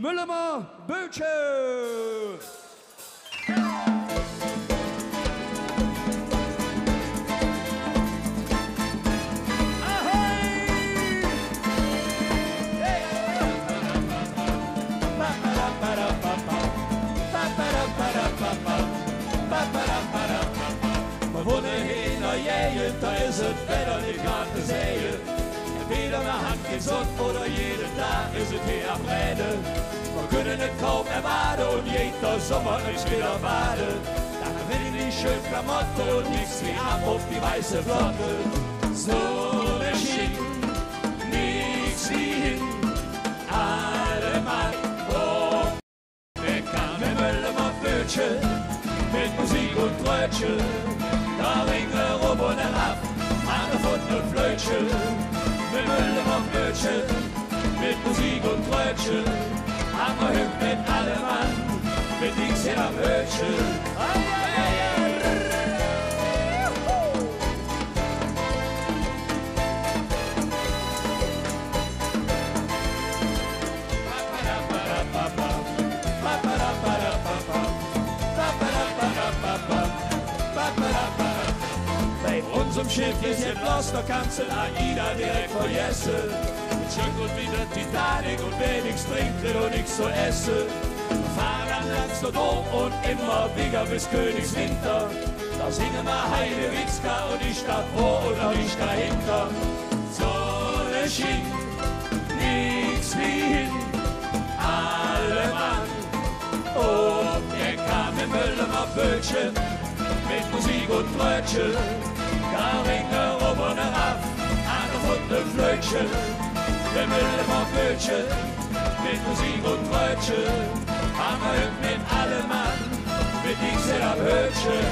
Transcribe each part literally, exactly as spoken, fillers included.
Müllemer Böötche. Van heen naar Jijen, daar is het verder niet aan te zeien. En weder naar hand geen zon, voor jede dag is het weer aan rijden. We kunnen het kaum erwarten, en jeder Sommer is wieder baden. Dan bin ich die schöne Klamotte, und nichts wie ab auf die weiße Flotte. So schick, nichts wie hin, alle Mann, oh, weg an Mem Müllemer Böötche, mit Musik und Brötchen. Da ringe rum und herab, an der Pfund und Flötche, mit Müllemer Böötche, mit Musik und Brötchen, haben wir hübsch mit allem an, mit links hin am Hötchen. Zum Schiff ist entlost der Kanzel AIDA direkt vor Jesse. Mit Schiff und wieder Titanic und wer nix trinkt, will und nix zu essen. Wir fahren an Land und immer bigger bis Königswinter. Da singen wir Heidewitzka und die Stadt vor und auch nicht dahinter. Sonne schien, nix wie hin, alle Mann. Oh, der kam im Müllemer Böötchen, mit Musik und Brötchen. Da ringe rum und herab, an der Pfund und Flötchen, mit Müllemer Böötche, mit Musik und Brötchen, haben wir Hüb mit allem Mann, mit links hin am Hötchen.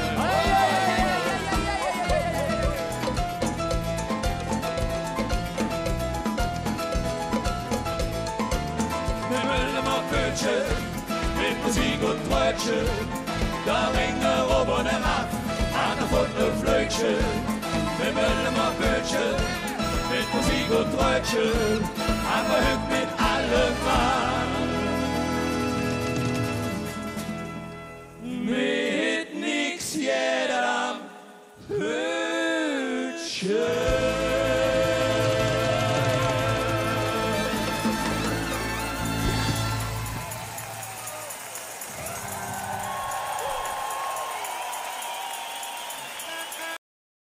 Mit Müllemer Böötche, mit Musik und Brötchen, da ringe rum und herab, an der Pfund und Flötchen. Mit Müllemer Böötche, mit Musik und Brötchen, aber hübsch mit allem Mann.